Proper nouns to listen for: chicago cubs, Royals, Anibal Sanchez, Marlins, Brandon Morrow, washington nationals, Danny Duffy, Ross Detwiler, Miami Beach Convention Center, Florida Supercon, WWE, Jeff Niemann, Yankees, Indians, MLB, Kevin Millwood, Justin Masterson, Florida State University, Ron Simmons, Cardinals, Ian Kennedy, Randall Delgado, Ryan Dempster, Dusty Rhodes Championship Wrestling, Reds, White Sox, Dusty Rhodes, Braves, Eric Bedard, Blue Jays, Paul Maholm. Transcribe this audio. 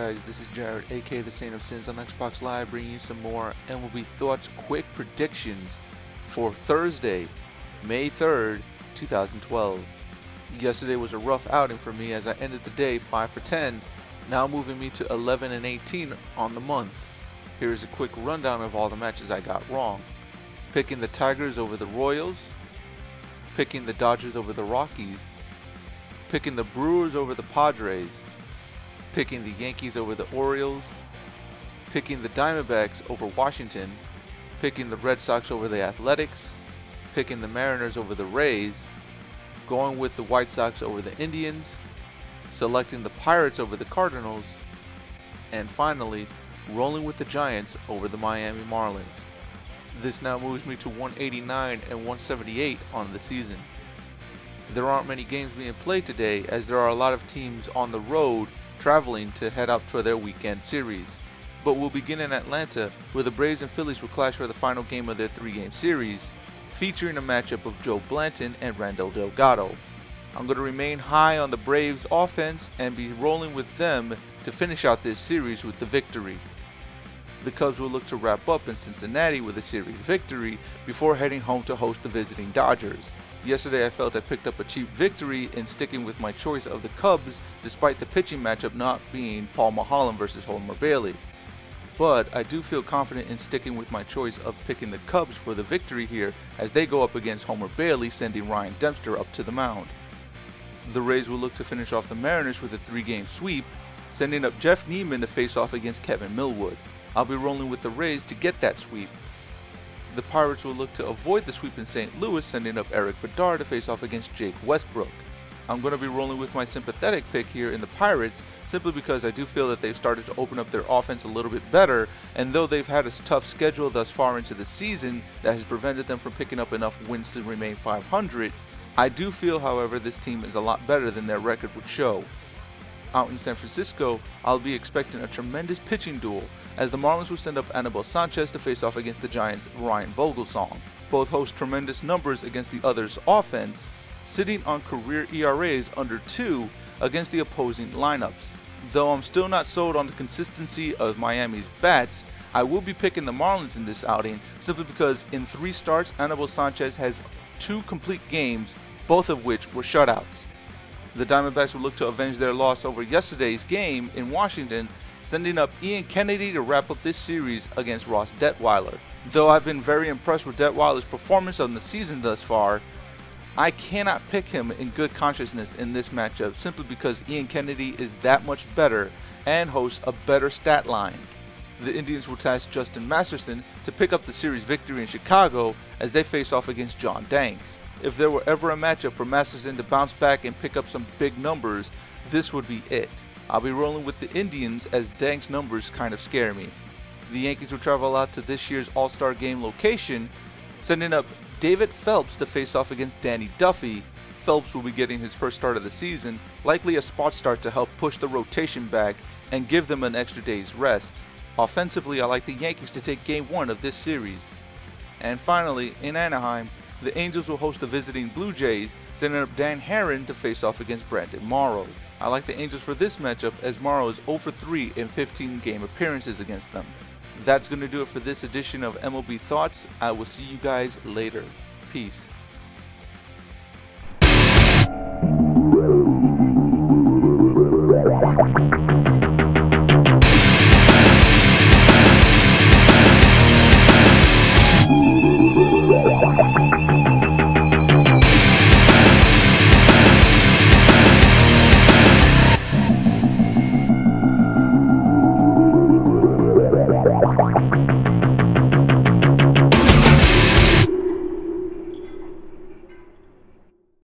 guys, this is Jared, aka the Saint of Sins, on Xbox Live, bringing you some more MLB thoughts, quick predictions for Thursday, May 3rd, 2012. Yesterday was a rough outing for me as I ended the day 5 for 10, now moving me to 11 and 18 on the month. Here is a quick rundown of all the matches I got wrong. Picking the Tigers over the Royals, picking the Dodgers over the Rockies, picking the Brewers over the Padres, picking the Yankees over the Orioles, picking the Diamondbacks over Washington, picking the Red Sox over the Athletics, picking the Mariners over the Rays, going with the White Sox over the Indians, selecting the Pirates over the Cardinals, and finally, rolling with the Giants over the Miami Marlins. This now moves me to 189 and 178 on the season. There aren't many games being played today as there are a lot of teams on the road traveling to head up for their weekend series. But we'll begin in Atlanta, where the Braves and Phillies will clash for the final game of their three-game series, featuring a matchup of Joe Blanton and Randall Delgado. I'm going to remain high on the Braves offense and be rolling with them to finish out this series with the victory. The Cubs will look to wrap up in Cincinnati with a series victory before heading home to host the visiting Dodgers. Yesterday I felt I picked up a cheap victory in sticking with my choice of the Cubs despite the pitching matchup not being Paul Maholm versus Homer Bailey. But I do feel confident in sticking with my choice of picking the Cubs for the victory here as they go up against Homer Bailey, sending Ryan Dempster up to the mound. The Rays will look to finish off the Mariners with a three-game sweep, sending up Jeff Niemann to face off against Kevin Millwood. I'll be rolling with the Rays to get that sweep. The Pirates will look to avoid the sweep in St. Louis, sending up Eric Bedard to face off against Jake Westbrook. I'm going to be rolling with my sympathetic pick here in the Pirates, simply because I do feel that they've started to open up their offense a little bit better, and though they've had a tough schedule thus far into the season that has prevented them from picking up enough wins to remain 500, I do feel, however, this team is a lot better than their record would show. Out in San Francisco, I'll be expecting a tremendous pitching duel as the Marlins will send up Anibal Sanchez to face off against the Giants' Ryan Vogelsong. Both host tremendous numbers against the other's offense, sitting on career ERAs under 2 against the opposing lineups. Though I'm still not sold on the consistency of Miami's bats, I will be picking the Marlins in this outing simply because in 3 starts, Anibal Sanchez has 2 complete games, both of which were shutouts. The Diamondbacks will look to avenge their loss over yesterday's game in Washington, sending up Ian Kennedy to wrap up this series against Ross Detwiler. Though I've been very impressed with Detwiler's performance on the season thus far, I cannot pick him in good consciousness in this matchup simply because Ian Kennedy is that much better and hosts a better stat line. The Indians will task Justin Masterson to pick up the series victory in Chicago as they face off against John Danks. If there were ever a matchup for Masterson to bounce back and pick up some big numbers, this would be it. I'll be rolling with the Indians as Danks' numbers kind of scare me. The Yankees will travel out to this year's All-Star Game location, sending up David Phelps to face off against Danny Duffy. Phelps will be getting his first start of the season, likely a spot start to help push the rotation back and give them an extra day's rest. Offensively, I like the Yankees to take game 1 of this series. And finally, in Anaheim, the Angels will host the visiting Blue Jays, sending up Dan Heron to face off against Brandon Morrow. I like the Angels for this matchup as Morrow is 0 for 3 in 15 game appearances against them. That's going to do it for this edition of MLB Thoughts. I will see you guys later. Peace.